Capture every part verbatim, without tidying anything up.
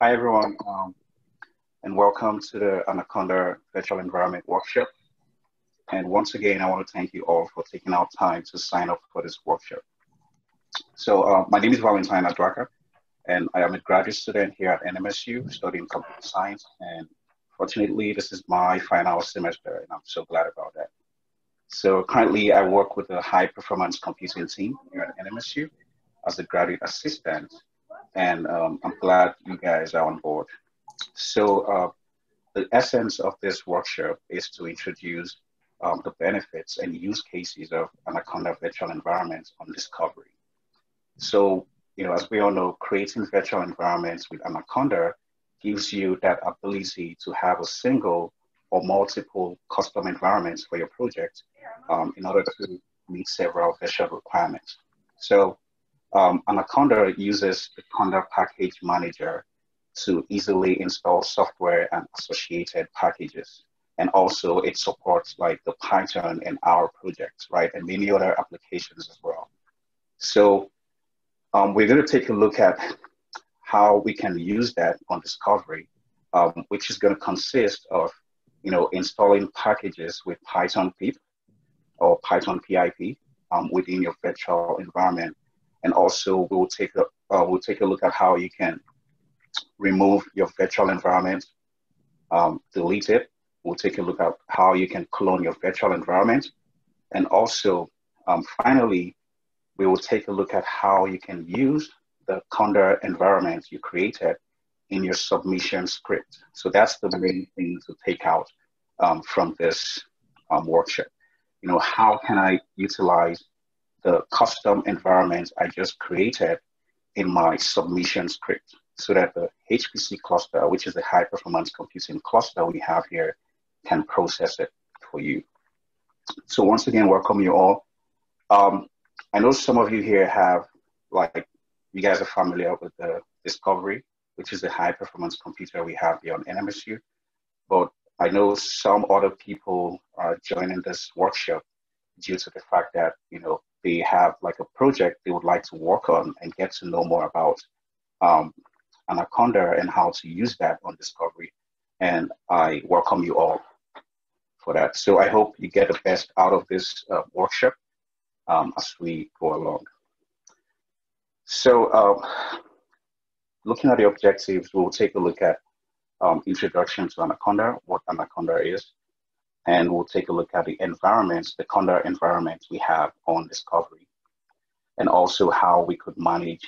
Hi, everyone, um, and welcome to the Anaconda Virtual Environment Workshop. And once again, I want to thank you all for taking out time to sign up for this workshop. So uh, my name is Valentina Drucker, and I am a graduate student here at N M S U studying computer science. And fortunately, this is my final semester, and I'm so glad about that. So currently, I work with a high-performance computing team here at N M S U as a graduate assistant. And um, I'm glad you guys are on board. So uh, the essence of this workshop is to introduce um, the benefits and use cases of Anaconda virtual environments on Discovery. So, you know, as we all know, creating virtual environments with Anaconda gives you that ability to have a single or multiple custom environments for your project um, in order to meet several virtual requirements. So, Um, Anaconda uses the Conda package manager to easily install software and associated packages. And also it supports like the Python and R projects, right? And many other applications as well. So um, we're gonna take a look at how we can use that on Discovery, um, which is gonna consist of, you know, installing packages with Python P I P or Python P I P um, within your virtual environment. And also, we'll take a uh, we'll take a look at how you can remove your virtual environment, um, delete it. We'll take a look at how you can clone your virtual environment, and also um, finally, we will take a look at how you can use the Conda environment you created in your submission script. So that's the main thing to take out um, from this um, workshop. You know, how can I utilize the custom environment I just created in my submission script so that the H P C cluster, which is the high performance computing cluster we have here, can process it for you. So once again, welcome you all. Um, I know some of you here have, like, you guys are familiar with the Discovery, which is the high performance computer we have here on N M S U, but I know some other people are joining this workshop due to the fact that, you know, they have like a project they would like to work on and get to know more about um, Anaconda and how to use that on Discovery. And I welcome you all for that. So I hope you get the best out of this uh, workshop um, as we go along. So uh, looking at the objectives, we'll take a look at um, introduction to Anaconda, what Anaconda is. And we'll take a look at the environments, the Conda environments we have on Discovery, and also how we could manage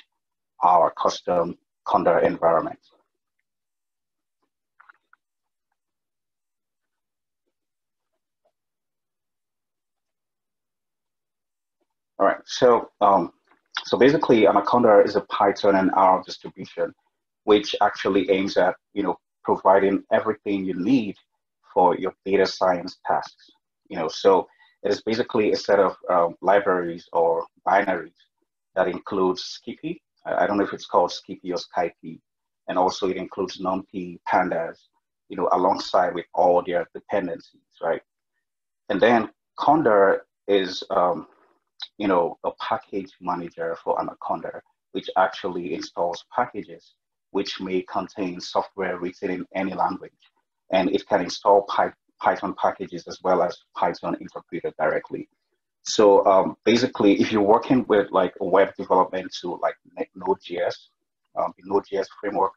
our custom Conda environment. All right, so um, so basically Anaconda is a Python and R distribution, which actually aims at, you know, providing everything you need for your data science tasks, you know. So it is basically a set of um, libraries or binaries that includes Scipy. I don't know if it's called Scipy or Scipy, and also it includes NumPy, Pandas, you know, alongside with all their dependencies, right? And then Conda is, um, you know, a package manager for Anaconda, which actually installs packages which may contain software written in any language. And it can install Python packages as well as Python interpreter directly. So um, basically, if you're working with like a web development tool like Node.js, um, the Node.js framework,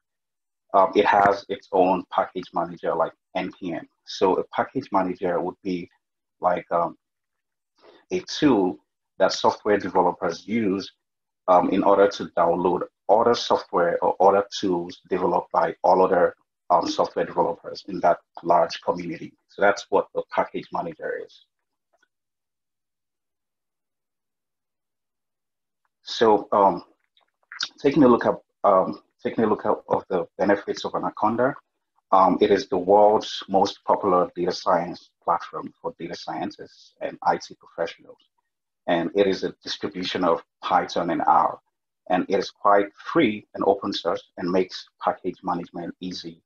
um, it has its own package manager like N P M. So a package manager would be like um, a tool that software developers use um, in order to download other software or other tools developed by all other Um, software developers in that large community. So that's what the package manager is. So um, taking a look at um, taking a look at of the benefits of Anaconda, um, it is the world's most popular data science platform for data scientists and I T professionals, and it is a distribution of Python and R, and it is quite free and open source and makes package management easy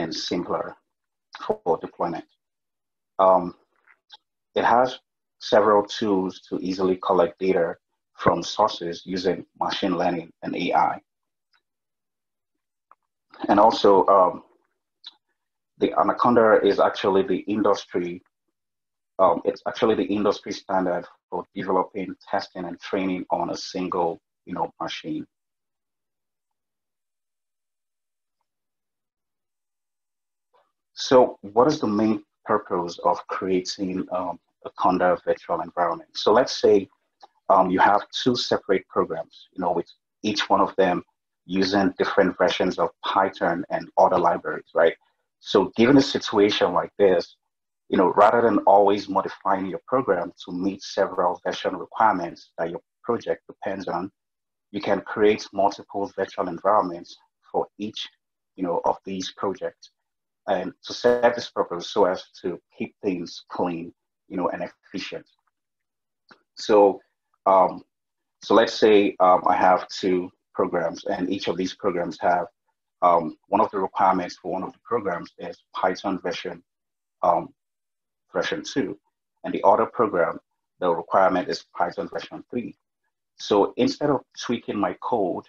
and simpler for deployment. Um, it has several tools to easily collect data from sources using machine learning and A I. And also, um, the Anaconda is actually the industry, um, it's actually the industry standard for developing, testing, and training on a single, you know, machine. So what is the main purpose of creating um, a Conda virtual environment? So let's say um, you have two separate programs, you know, with each one of them using different versions of Python and other libraries, right? So given a situation like this, you know, rather than always modifying your program to meet several version requirements that your project depends on, you can create multiple virtual environments for each, you know, of these projects. And to serve this purpose so as to keep things clean, you know, and efficient. So, um, so let's say um, I have two programs, and each of these programs have um, one of the requirements for one of the programs is Python version um, version two, and the other program, the requirement is Python version three. So instead of tweaking my code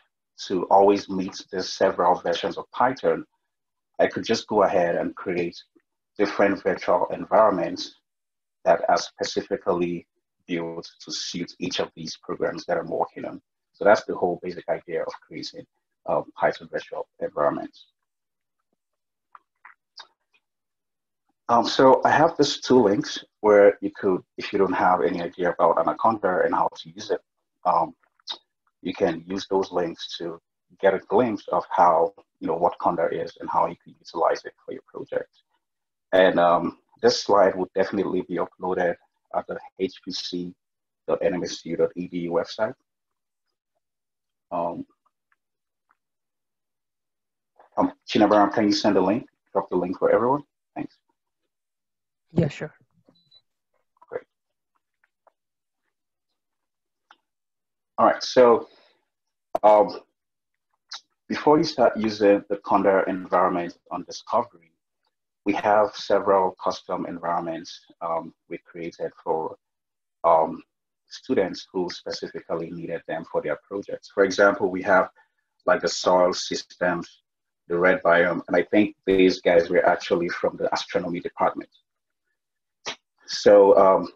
to always meet the several versions of Python, I could just go ahead and create different virtual environments that are specifically built to suit each of these programs that I'm working on. So that's the whole basic idea of creating uh, Python virtual environments. Um, so I have these two links where you could, if you don't have any idea about Anaconda and how to use it, um, you can use those links to get a glimpse of how, you know, what Conda is and how you can utilize it for your project. And um, this slide will definitely be uploaded at the H P C dot N M S U dot E D U website. Um, um, Chinabaram, can you send a link? Drop the link for everyone. Thanks. Yeah, sure. Great. All right, so, um, before you start using the Conda environment on Discovery, we have several custom environments um, we created for um, students who specifically needed them for their projects. For example, we have like the soil systems, the red biome, and I think these guys were actually from the astronomy department. So, um,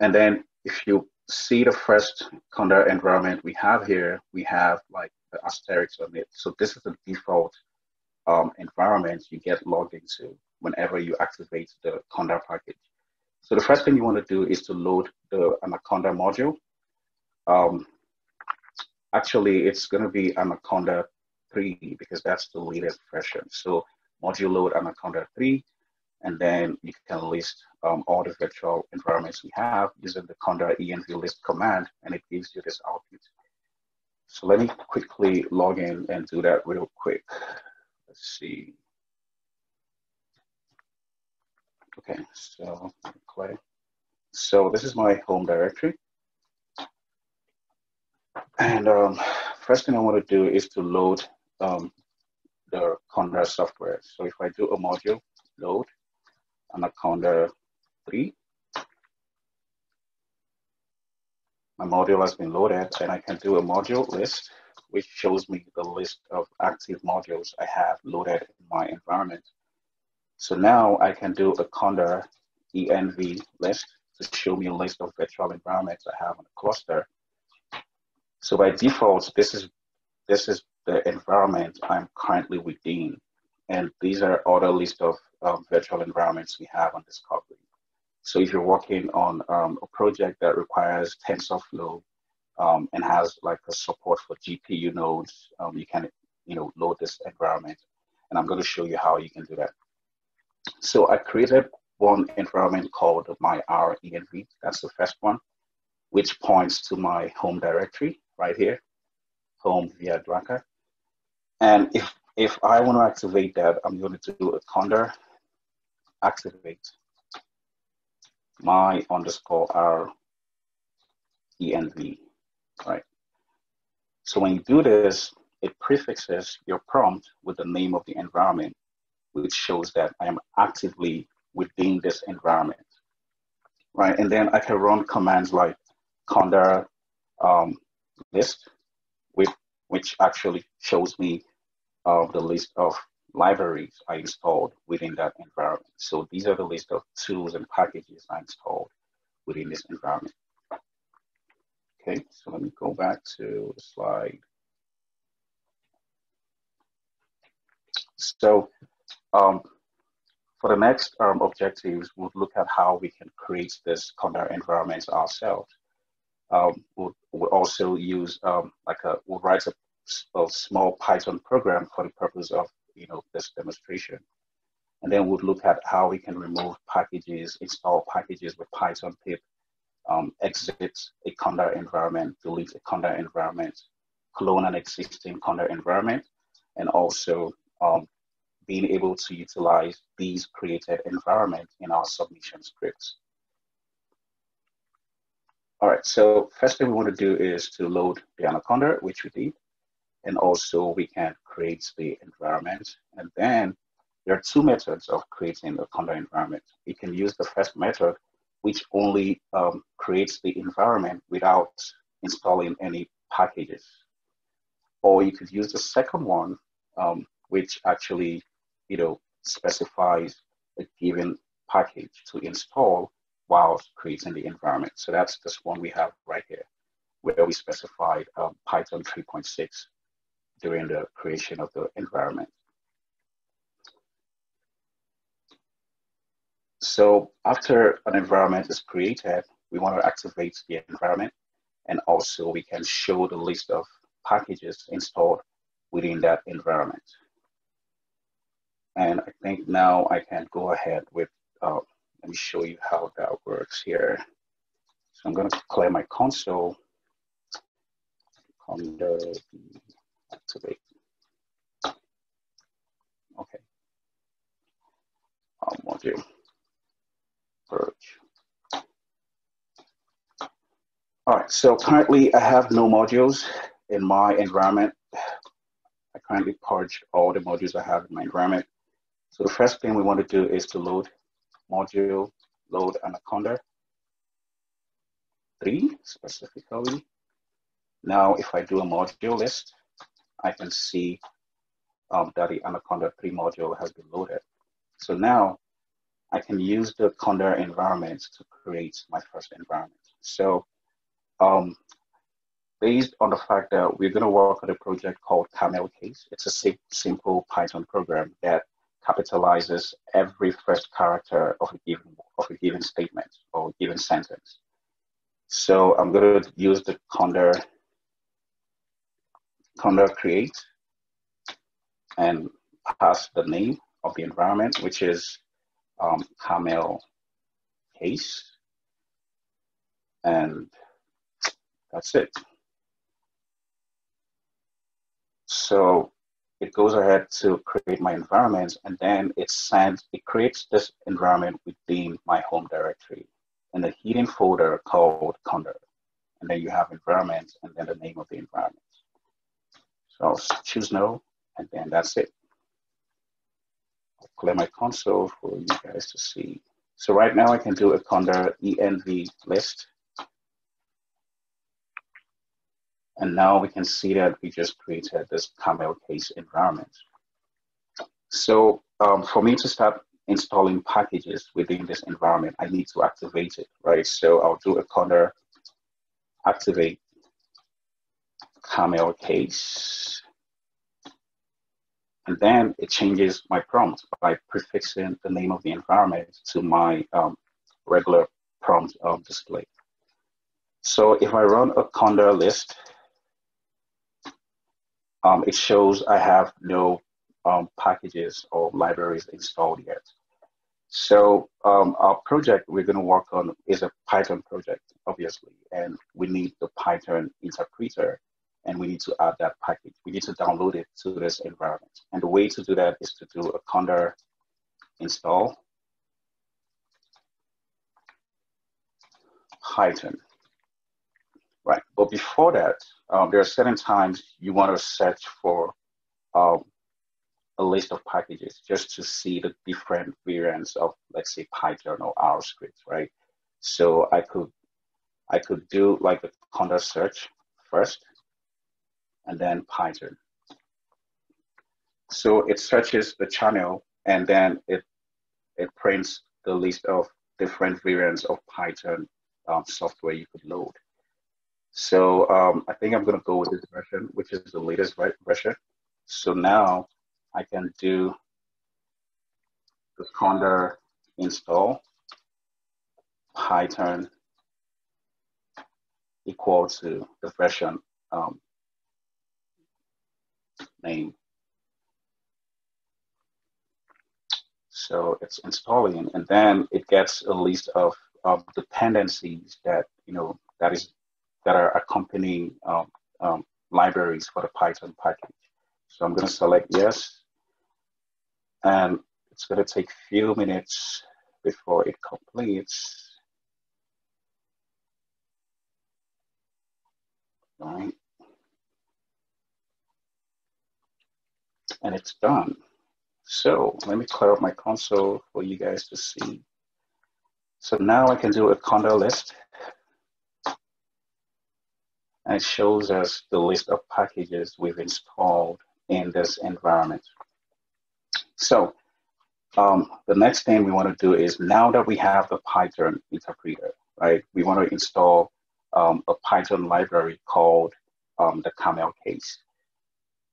and then if you see the first Conda environment we have here, we have like the asterisks on it. So this is the default um, environment you get logged into whenever you activate the Conda package. So the first thing you want to do is to load the Anaconda module. Um, actually, it's going to be Anaconda three because that's the latest version. So module load Anaconda three, and then you can list um, all the virtual environments we have using the Conda env list command, and it gives you this output. So let me quickly log in and do that real quick. Let's see. Okay, so okay. So this is my home directory. And um, first thing I want to do is to load um, the Conda software. So if I do a module load Anaconda three, my module has been loaded, and I can do a module list, which shows me the list of active modules I have loaded in my environment. So now I can do a Conda env list to show me a list of virtual environments I have on a cluster. So by default, this is, this is the environment I'm currently within, and these are other list of um, virtual environments we have on Discovery. So if you're working on um, a project that requires TensorFlow um, and has like a support for G P U nodes, um, you can, you know, load this environment. And I'm going to show you how you can do that. So I created one environment called my R env. That's the first one, which points to my home directory right here, home via Drucker. And if, if I want to activate that, I'm going to do a Conda activate my underscore R env, right? So when you do this, it prefixes your prompt with the name of the environment, which shows that I am actively within this environment, right? And then I can run commands like conda um, list, which, which actually shows me of the list of libraries I installed within that environment. So these are the list of tools and packages I installed within this environment. Okay, so let me go back to the slide. So um, for the next um, objectives, we'll look at how we can create this Conda environment ourselves. Um, we'll, we'll also use um, like a, we'll write a, a small Python program for the purpose of you know this demonstration. And then we'll look at how we can remove packages, install packages with Python pip, um, exit a Conda environment, delete a Conda environment, clone an existing Conda environment, and also um, being able to utilize these created environments in our submission scripts. All right, so first thing we want to do is to load the Anaconda, which we did, and also we can create the environment. And then there are two methods of creating the Conda environment. You can use the first method, which only um, creates the environment without installing any packages. Or you could use the second one, um, which actually you know, specifies a given package to install while creating the environment. So that's this one we have right here, where we specified um, Python three point six during the creation of the environment. So after an environment is created, we want to activate the environment, and also we can show the list of packages installed within that environment. And I think now I can go ahead with uh, let me show you how that works here. So I'm going to clear my console. Conda activate. Okay. Um, module purge. All right. So currently, I have no modules in my environment. I currently purged all the modules I have in my environment. So the first thing we want to do is to load. Module load Anaconda three specifically. Now, if I do a module list, I can see um, that the Anaconda three module has been loaded. So now I can use the Conda environment to create my first environment. So um, based on the fact that we're going to work on a project called CamelCase, it's a si simple Python program that capitalizes every first character of a given of a given statement or a given sentence. So I'm going to use the Conda Conda create and pass the name of the environment, which is um, CamelCase, and that's it. So it goes ahead to create my environment, and then it sends, it creates this environment within my home directory in the hidden folder called Conda. And then you have environment and then the name of the environment. So I'll choose no, and then that's it. I'll clear my console for you guys to see. So right now I can do a Conda env list. And now we can see that we just created this CamelCase environment. So um, for me to start installing packages within this environment, I need to activate it, right? So I'll do a Conda activate CamelCase. And then it changes my prompt by prefixing the name of the environment to my um, regular prompt um, display. So if I run a Conda list, Um, it shows I have no um, packages or libraries installed yet. So um, our project we're going to work on is a Python project, obviously, and we need the Python interpreter, and we need to add that package. We need to download it to this environment. And the way to do that is to do a Conda install Python. Right, but before that, um, there are certain times you want to search for um, a list of packages just to see the different variants of, let's say, Python or R scripts, right? So I could, I could do like a Conda search first, and then Python. so it searches the channel and then it it prints the list of different variants of Python um, software you could load. So um, I think I'm going to go with this version, which is the latest version. So now I can do the Conda install Python equal to the version um, name. So it's installing, and then it gets a list of, of dependencies that you know that is that are accompanying um, um, libraries for the Python package. So I'm going to select yes, and it's going to take a few minutes before it completes. All right, and it's done. So let me clear up my console for you guys to see. So now I can do a Conda list. And it shows us the list of packages we've installed in this environment. So um, the next thing we want to do is, now that we have the Python interpreter, right? We want to install um, a Python library called um, the CamelCase.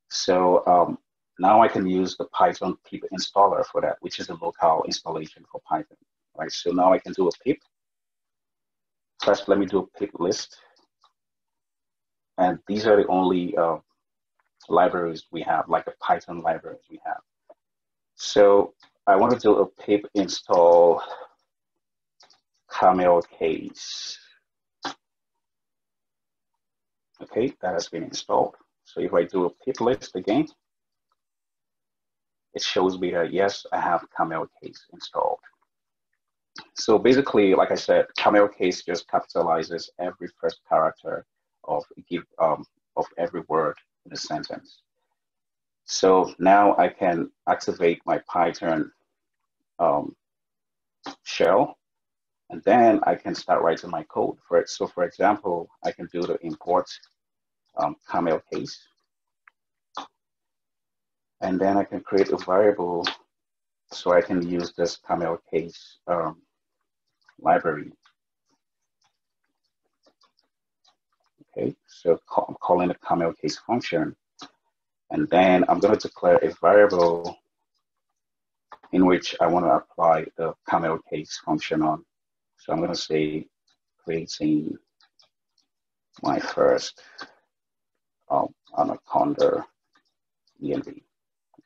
So um, now I can use the Python P I P installer for that, which is a local installation for Python, right? So now I can do a P I P. First, let me do a P I P list. And these are the only uh, libraries we have, like the Python libraries we have. So I want to do a P I P install CamelCase. Okay, that has been installed. So if I do a P I P list again, it shows me that, yes, I have CamelCase installed. So basically, like I said, CamelCase just capitalizes every first character of, um, of every word in a sentence. So now I can activate my Python um, shell, and then I can start writing my code for it. So for example, I can do the import um, CamelCase. And then I can create a variable so I can use this CamelCase um, library. Okay, so call, I'm calling the CamelCase function. And then I'm going to declare a variable in which I want to apply the CamelCase function on. So I'm going to say creating my first um, Anaconda E N V.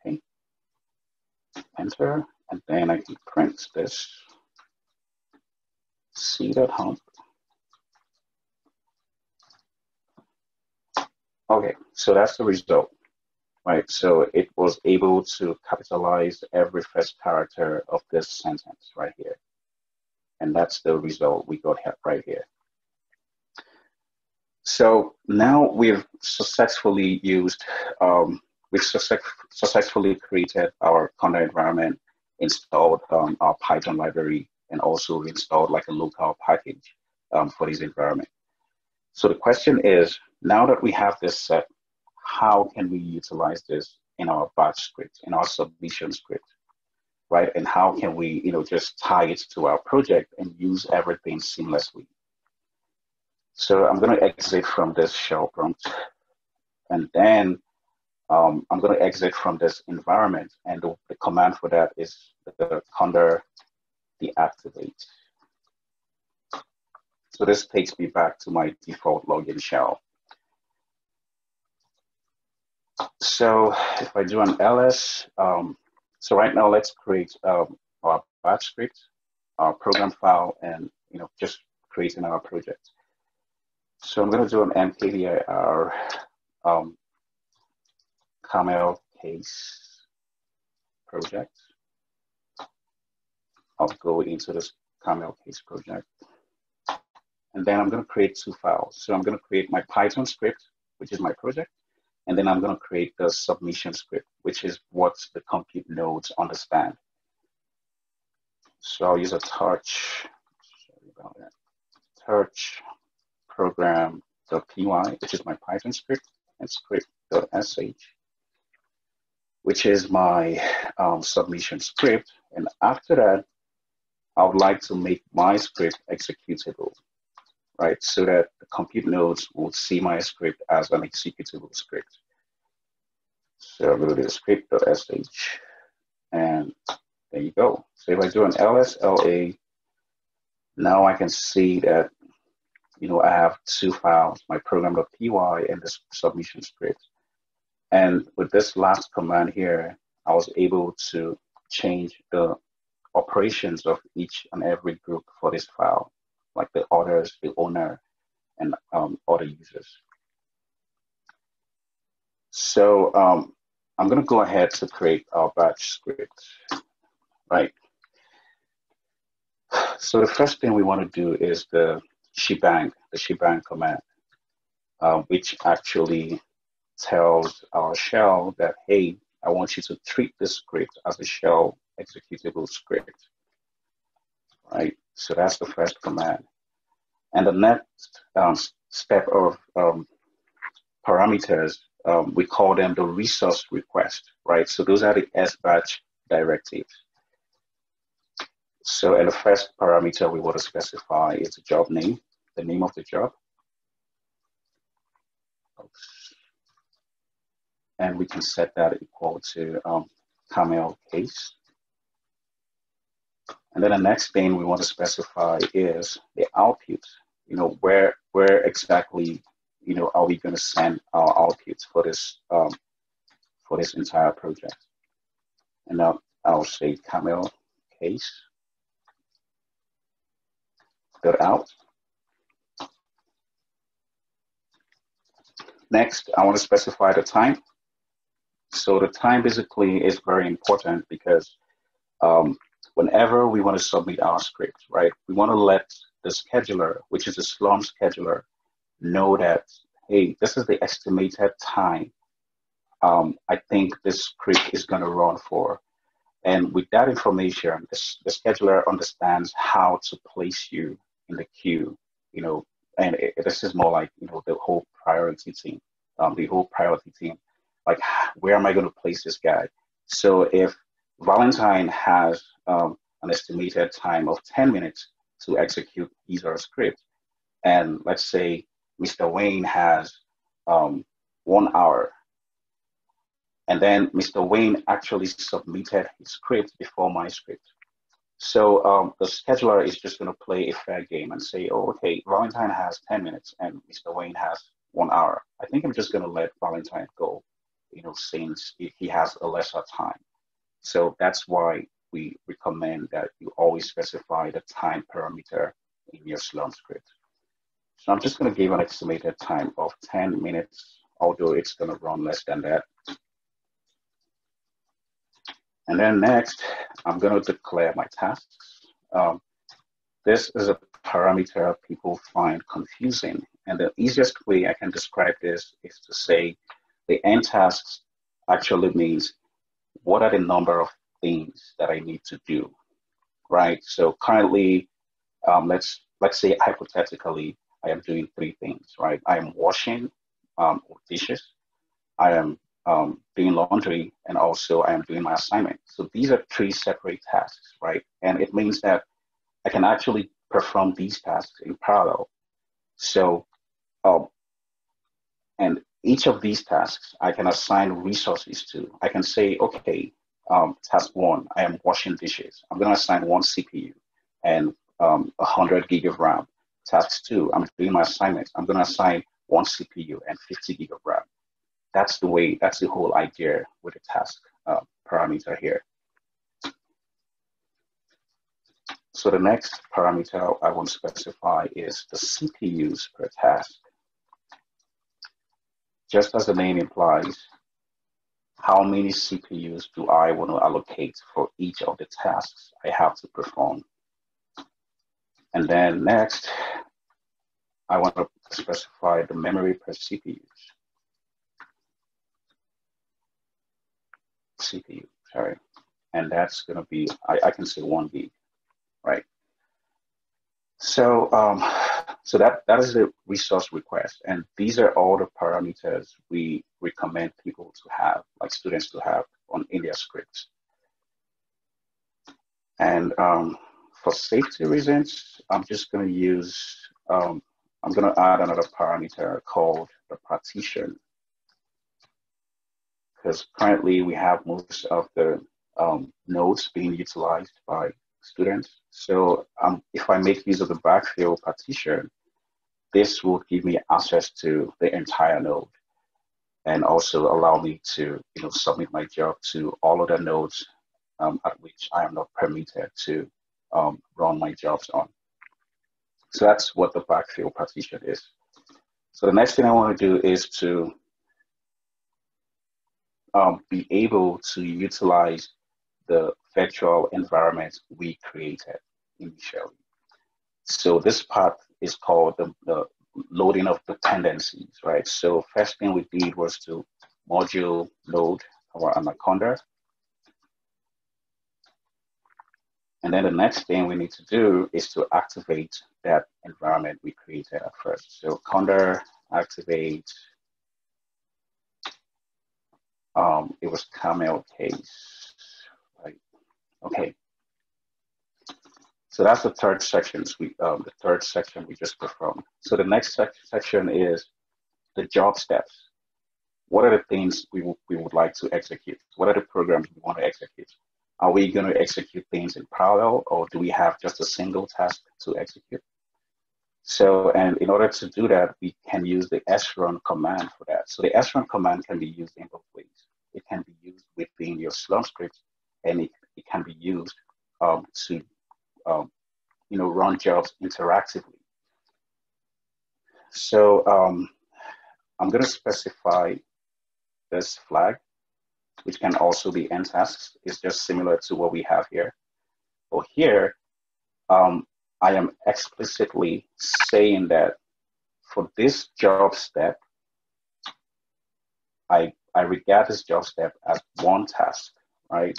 Okay. Enter, and then I can print this c.hump. Okay, so that's the result, right? So it was able to capitalize every first character of this sentence right here. And that's the result we got here, right here. So now we've successfully used um, We've successfully created our Conda environment, installed um, our Python library, and also installed like a local package um, for this environment. So the question is, now that we have this set, how can we utilize this in our batch script, in our submission script, right? And how can we, you know, just tie it to our project and use everything seamlessly? So I'm going to exit from this shell prompt, and then Um, I'm going to exit from this environment, and the, the command for that is the Conda deactivate. So this takes me back to my default login shell. So if I do an L S, um, so right now let's create um, our batch script, our program file, and you know just creating our project. So I'm going to do an mkdir. Um, CamelCase project. I'll go into this CamelCase project. And then I'm going to create two files. So I'm going to create my Python script, which is my project. And then I'm going to create the submission script, which is what the compute nodes understand. So I'll use a touch, sorry about that, touch program.py, which is my Python script, and script.sh. which is my um, submission script. And after that, I would like to make my script executable, right? So that the compute nodes would see my script as an executable script. So I'll go to script.sh, and there you go. So if I do an L S L A, now I can see that, you know, I have two files, my program.py and this submission script. And with this last command here, I was able to change the operations of each and every group for this file, like the authors, the owner, and um, other users. So um, I'm gonna go ahead to create our batch script, right? So the first thing we wanna do is the shebang, the shebang command, uh, which actually tells our shell that, hey, I want you to treat this script as a shell executable script, right? So that's the first command. And the next um, step of um, parameters, um, we call them the resource request, right? So those are the sbatch directives. So, and the first parameter we want to specify is the job name, the name of the job. Oops. And we can set that equal to um, CamelCase. And then the next thing we want to specify is the output. You know, where where exactly, you know, are we going to send our outputs for this um, for this entire project? And now I'll say CamelCase dot out. Next, I want to specify the time. So the time basically is very important because um, whenever we want to submit our script, right, we want to let the scheduler, which is the slurm scheduler, know that, hey, this is the estimated time um, I think this script is going to run for. And with that information, the, the scheduler understands how to place you in the queue, you know, and it, this is more like, you know, the whole priority team, um, the whole priority team. Like, where am I going to place this guy? So if Valentine has um, an estimated time of ten minutes to execute his or her script, and let's say Mister Wayne has um, one hour, and then Mister Wayne actually submitted his script before my script. So um, the scheduler is just going to play a fair game and say, oh, okay, Valentine has ten minutes and Mister Wayne has one hour. I think I'm just going to let Valentine go, you know, since he has a lesser time. So that's why we recommend that you always specify the time parameter in your slurm script. So I'm just going to give an estimated time of ten minutes, although it's going to run less than that. And then next, I'm going to declare my tasks. Um, this is a parameter people find confusing. And the easiest way I can describe this is to say the end tasks actually means what are the number of things that I need to do, right? So currently, um, let's let's say hypothetically, I am doing three things, right? I am washing um, dishes, I am um, doing laundry, and also I am doing my assignment. So these are three separate tasks, right? And it means that I can actually perform these tasks in parallel. So, um, and each of these tasks, I can assign resources to. I can say, okay, um, task one, I am washing dishes. I'm gonna assign one C P U and um, one hundred gig of RAM. Task two, I'm doing my assignments. I'm gonna assign one C P U and fifty gig of RAM. That's the way, that's the whole idea with the task uh, parameter here. So the next parameter I want to specify is the C P Us per task. Just as the name implies, how many C P Us do I want to allocate for each of the tasks I have to perform? And then next, I want to specify the memory per C P Us. C P U, sorry. And that's going to be, I, I can say one gig, right? So, um, so that, that is the resource request. And these are all the parameters we recommend people to have, like students to have, on India scripts. And um, for safety reasons, I'm just going to use, um, I'm going to add another parameter called the partition. Because currently we have most of the um, nodes being utilized by students. So um, if I make use of the backfill partition, this will give me access to the entire node and also allow me to you know, submit my job to all other nodes um, at which I am not permitted to um, run my jobs on. So that's what the backfill partition is. So the next thing I want to do is to um, be able to utilize the virtual environment we created initially. So this part is called the, the loading of dependencies, right? So first thing we did was to module load our Anaconda. And then the next thing we need to do is to activate that environment we created at first. So Conda activate, um, it was CamelCase, right? Okay. So that's the third section. We um, the third section we just performed. So the next sec section is the job steps. What are the things we we would like to execute? What are the programs we want to execute? Are we going to execute things in parallel, or do we have just a single task to execute? So, and in order to do that, we can use the srun command for that. So the srun command can be used in both ways. It can be used within your slurm script, and it, it can be used um, to Um, you know, run jobs interactively. So um, I'm going to specify this flag, which can also be end tasks. It's just similar to what we have here. Or here, um, I am explicitly saying that for this job step, I, I regard this job step as one task, right?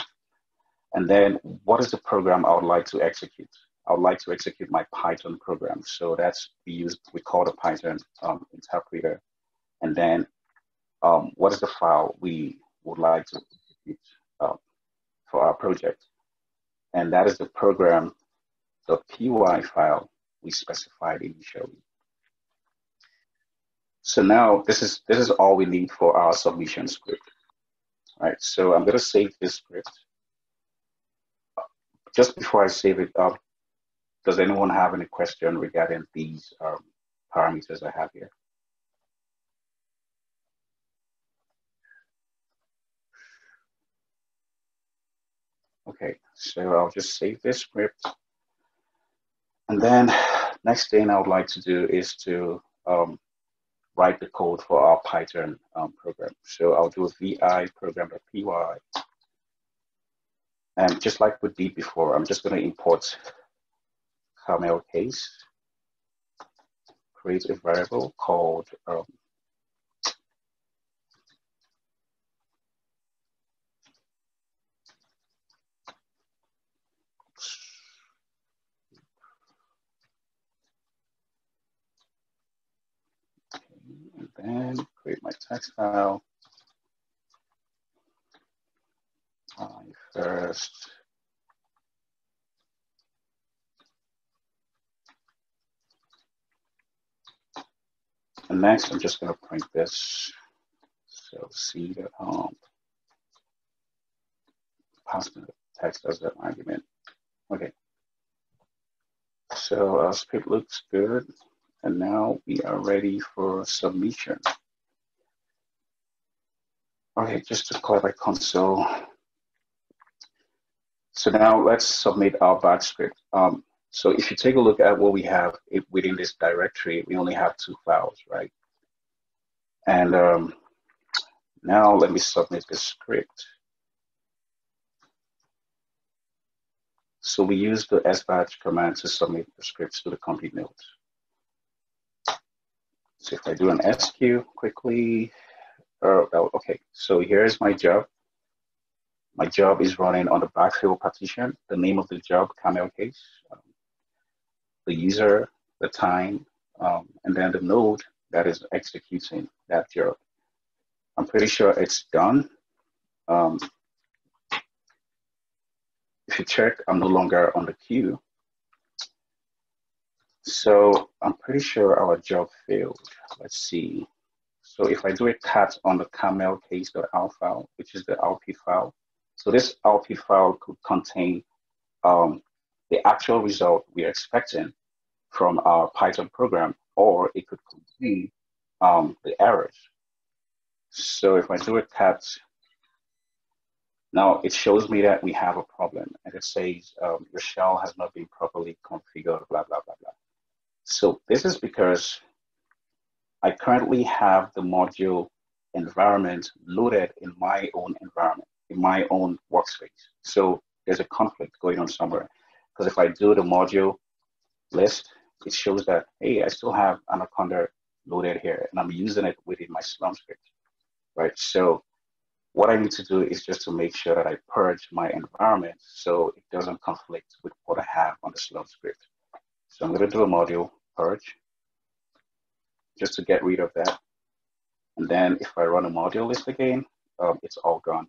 And then what is the program I would like to execute? I would like to execute my Python program. So that's, we use, we call the Python um, interpreter. And then um, what is the file we would like to execute uh, for our project? And that is the program, the P Y file we specified initially. So now this is, this is all we need for our submission script. All right, so I'm gonna save this script. Just before I save it up, does anyone have any question regarding these um, parameters I have here? Okay, so I'll just save this script. And then next thing I would like to do is to um, write the code for our Python um, program. So I'll do a vi program.py. And just like we did before, I'm just going to import CamelCase, create a variable called um, and then create my text file. I first and next I'm just going to print this, so see that um pass the text as an argument. Okay, so our script looks good, and now we are ready for submission. Okay, just to call my console. So now let's submit our batch script. Um, so if you take a look at what we have it, within this directory, we only have two files, right? And um, now let me submit the script. So we use the sbatch command to submit the scripts to the compute node. So if I do an S Q quickly, uh, okay, so here's my job. My job is running on the backfill partition. The name of the job, CamelCase, um, the user, the time, um, and then the node that is executing that job. I'm pretty sure it's done. Um, to check I'm no longer on the queue. So I'm pretty sure our job failed. Let's see. So if I do a cat on the CamelCase.out file, which is the R P file, so this R P file could contain um, the actual result we are expecting from our Python program, or it could contain um, the errors. So if I do a cat, now it shows me that we have a problem, and it says um, your shell has not been properly configured, blah, blah, blah, blah. So this is because I currently have the module environment loaded in my own environment, in my own workspace. So there's a conflict going on somewhere. Because if I do the module list, it shows that, hey, I still have Anaconda loaded here, and I'm using it within my slurm script, right? So what I need to do is just to make sure that I purge my environment so it doesn't conflict with what I have on the slurm script. So I'm gonna do a module purge just to get rid of that. And then if I run a module list again, um, it's all gone.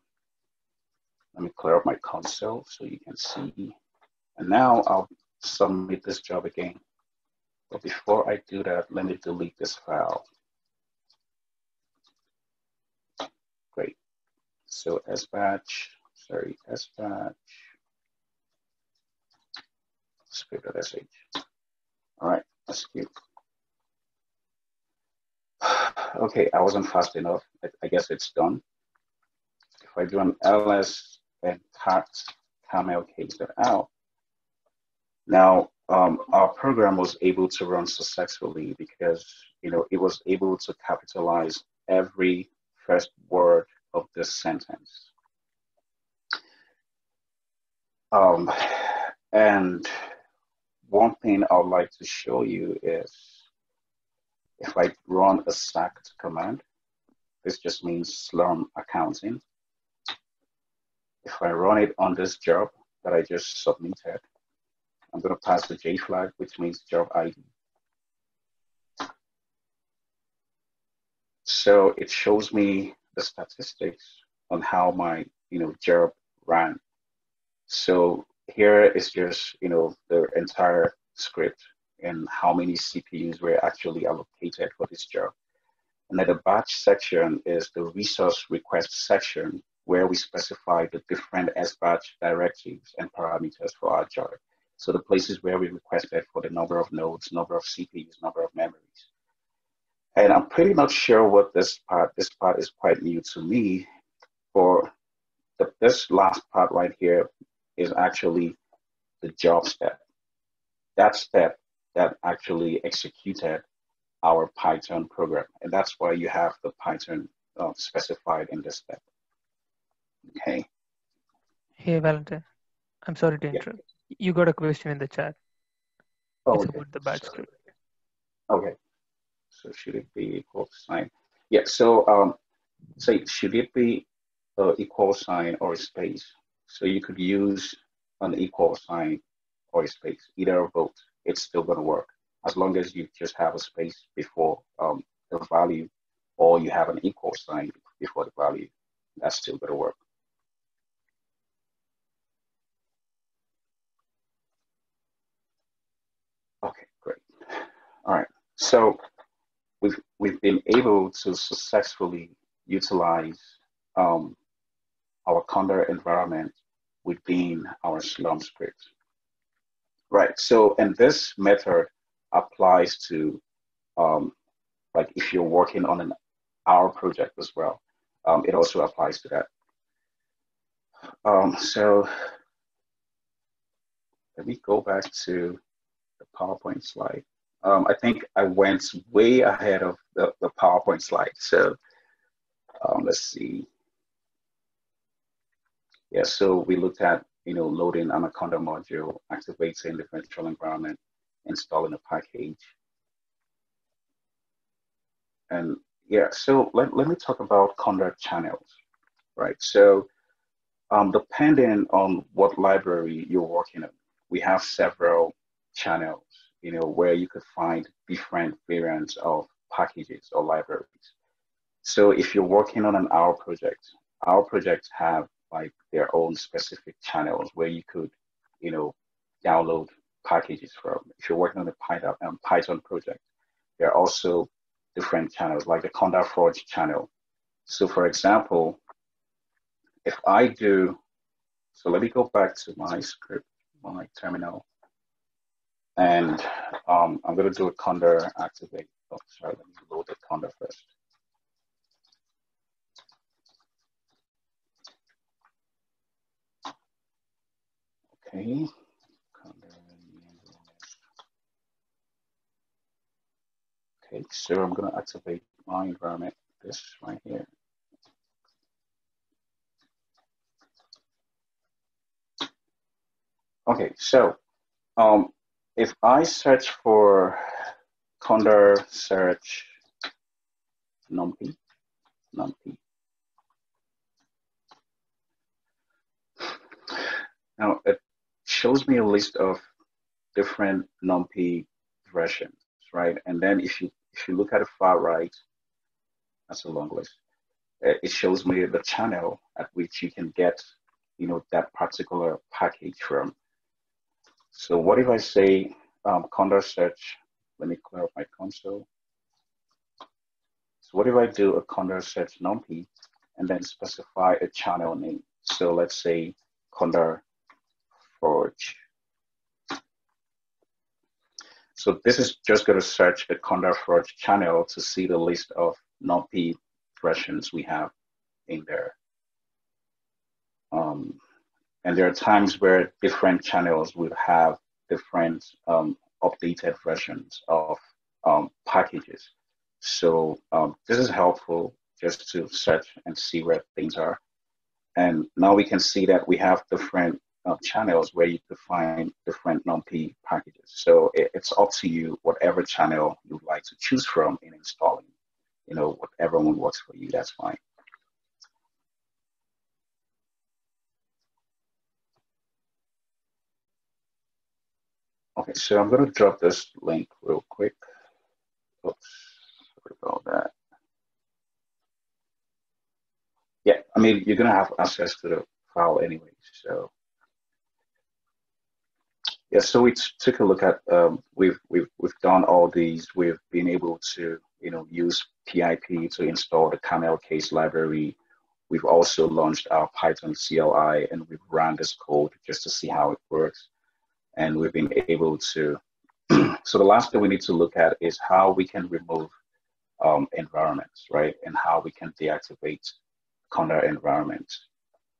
Let me clear up my console so you can see. And now I'll submit this job again. But before I do that, let me delete this file. Great. So sbatch, sorry, sbatch, script.sh. All right, escape. Okay, I wasn't fast enough. I, I guess it's done. If I do an ls and cat CamelCase.out, now um, our program was able to run successfully because you know it was able to capitalize every first word of this sentence. Um, and one thing I'd like to show you is if I run a sacked command, this just means slurm accounting. If I run it on this job that I just submitted, I'm gonna pass the J flag, which means job I D. So it shows me the statistics on how my you know job ran. So here is just you know the entire script and how many C P Us were actually allocated for this job. And then the batch section is the resource request section where we specify the different sbatch directives and parameters for our job. So the places where we requested for the number of nodes, number of C P Us, number of memories. And I'm pretty not sure what this part, this part is quite new to me, for the, this last part right here is actually the job step. That step that actually executed our Python program. And that's why you have the Python uh, specified in this step. Okay. Hey, Valentin, I'm sorry to interrupt. Yeah. You got a question in the chat. Oh, it's okay. About the batch script. Okay. So should it be equal sign? Yeah, so um, say, so should it be uh, equal sign or a space? So you could use an equal sign or a space, either or both. It's still gonna work as long as you just have a space before um, the value, or you have an equal sign before the value. That's still gonna work. Okay, great. All right, so we've, we've been able to successfully utilize um, our Conda environment within our slurm script. Right, so, and this method applies to, um, like if you're working on an R project as well, um, it also applies to that. Um, so, let me go back to the PowerPoint slide. Um, I think I went way ahead of the, the PowerPoint slide. So, um, let's see. Yeah, so we looked at, you know, loading Anaconda module, activating the virtual environment, installing a package. And yeah, so let, let me talk about Conda channels, right? So um, depending on what library you're working on, we have several channels, you know, where you could find different variants of packages or libraries. So if you're working on an R project, R projects have like their own specific channels where you could, you know, download packages from. If you're working on a Python, um, Python project, there are also different channels, like the Conda Forge channel. So for example, if I do, so let me go back to my script, my terminal, and um, I'm gonna do a Conda activate. Oh, sorry, let me load the Conda first. Okay. Okay, so I'm going to activate my environment, this right here. Okay, so um, if I search for Conda search NumPy, NumPy. Now it shows me a list of different NumPy versions, right? And then if you if you look at the far right, that's a long list. It shows me the channel at which you can get, you know, that particular package from. So what if I say um, Conda search? Let me clear up my console. So what if I do a Conda search NumPy and then specify a channel name? So let's say Conda Forge. So this is just going to search the Conda Forge channel to see the list of NumPy versions we have in there. Um, and there are times where different channels would have different um, updated versions of um, packages. So um, this is helpful just to search and see where things are. And now we can see that we have different Uh, channels where you could find different NumPy packages. So it, it's up to you whatever channel you'd like to choose from in installing. You know, whatever one works for you, that's fine. Okay, so I'm going to drop this link real quick. Oops, sorry about that. Yeah, I mean, you're going to have access to the file anyway, so. Yeah, so we took a look at, um, we've, we've, we've done all these, we've been able to, you know, use P I P to install the CamelCase library. We've also launched our Python C L I and we've ran this code just to see how it works. And we've been able to, so the last thing we need to look at is how we can remove um, environments, right? And how we can deactivate Conda environments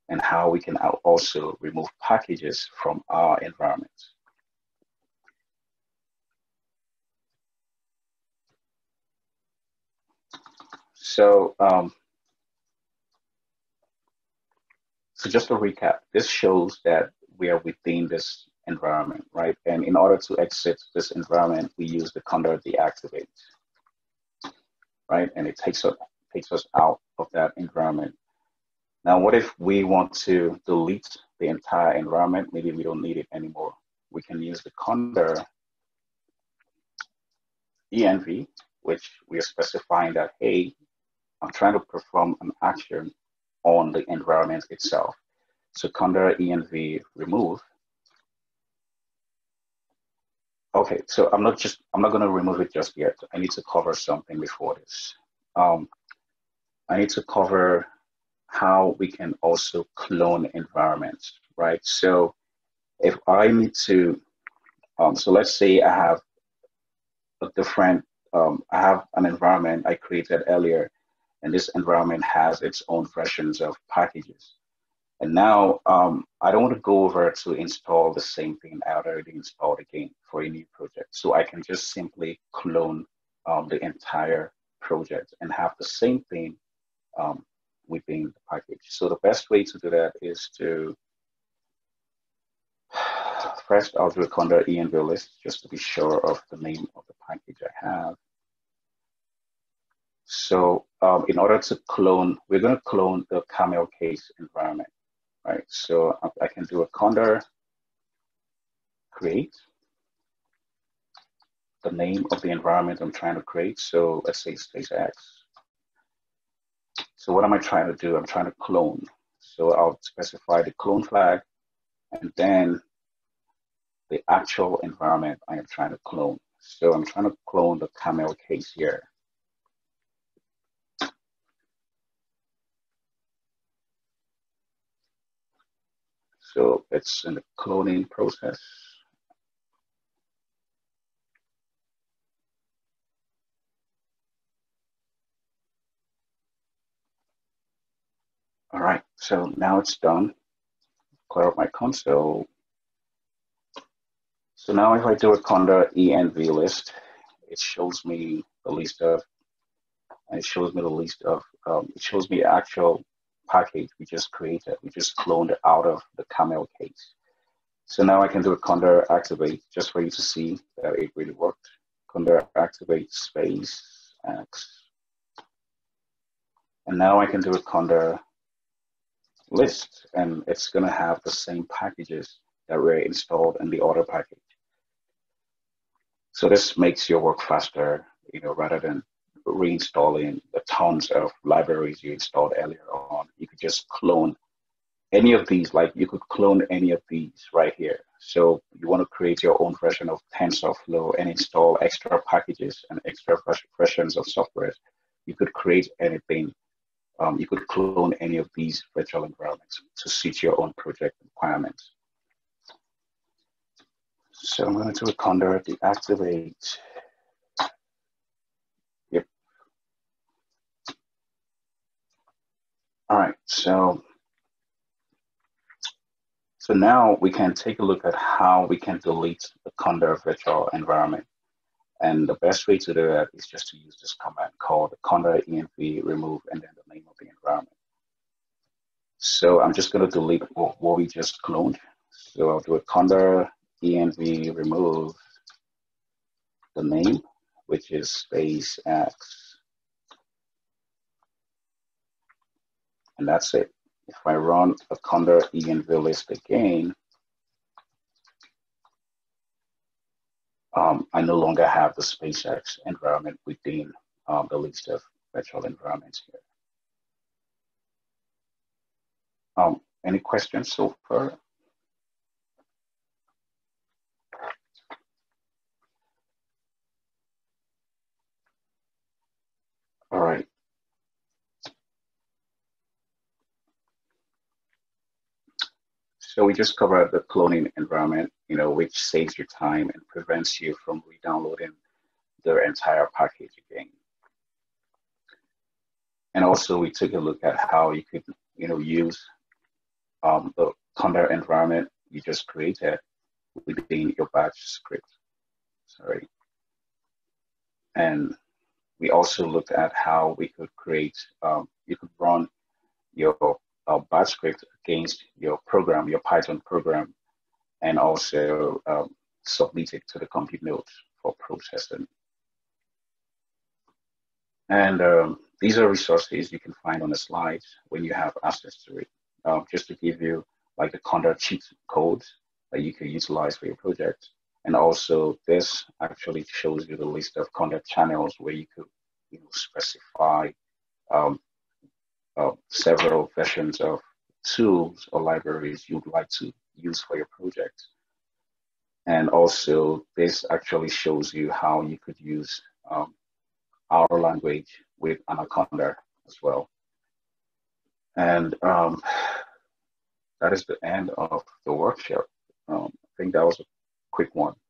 and how we can also remove packages from our environments. So, um, so just to recap, this shows that we are within this environment, right? And in order to exit this environment, we use the Conda deactivate, right? And it takes us, takes us out of that environment. Now, what if we want to delete the entire environment? Maybe we don't need it anymore. We can use the Conda env, which we are specifying that, hey, I'm trying to perform an action on the environment itself. So Conda env remove. Okay, so I'm not just, I'm not gonna remove it just yet. I need to cover something before this. Um, I need to cover how we can also clone environments, right? So if I need to, um, so let's say I have a different, Um, I have an environment I created earlier, and this environment has its own versions of packages. And now um, I don't want to go over to install the same thing I already installed again for a new project. So I can just simply clone um, the entire project and have the same thing um, within the package. So the best way to do that is to, first I'll do a Conda env list just to be sure of the name of the package I have. So um, in order to clone, we're going to clone the CamelCase environment, right? So I can do a Conda create, the name of the environment I'm trying to create. So let's say space X. So what am I trying to do? I'm trying to clone. So I'll specify the clone flag and then the actual environment I am trying to clone. So I'm trying to clone the camel case here. So it's in the cloning process. All right, so now it's done. Clear up my console. So now if I do a Conda env list, it shows me the list of, and it shows me the list of, um, it shows me actual package we just created, we just cloned out of the camel case. So now I can do a Conda activate just for you to see that it really worked. Conda activate space X. And now I can do a Conda list, and it's going to have the same packages that were installed in the order package. So this makes your work faster, you know, rather than reinstalling the tons of libraries you installed earlier on. You could just clone any of these, like you could clone any of these right here. So you want to create your own version of TensorFlow and install extra packages and extra versions of software. You could create anything. Um, you could clone any of these virtual environments to suit your own project requirements. So I'm going to do a Conda deactivate. Yep. All right, so, so now we can take a look at how we can delete the Conda virtual environment. And the best way to do that is just to use this command called Conda env remove and then the name of the environment. So I'm just going to delete what, what we just cloned. So I'll do a Conda env remove the name, which is space X. And that's it. If I run a Conda env list again, Um, I no longer have the SpaceX environment within um, the list of virtual environments here. Um, any questions so far? All right. So we just covered the cloning environment, you know, which saves you time and prevents you from re-downloading the entire package again. And also we took a look at how you could, you know, use um, the Conda environment you just created within your batch script, sorry. And we also looked at how we could create, um, you could run your Uh, batch script against your program, your Python program, and also um, submit it to the compute node for processing. And um, these are resources you can find on the slides when you have access to it, uh, just to give you like the Conda cheat codes that you can utilize for your project. And also this actually shows you the list of Conda channels where you could, you know, specify um, Uh, several versions of tools or libraries you'd like to use for your project. And also this actually shows you how you could use um, our language with Anaconda as well. And um, that is the end of the workshop. Um, I think that was a quick one.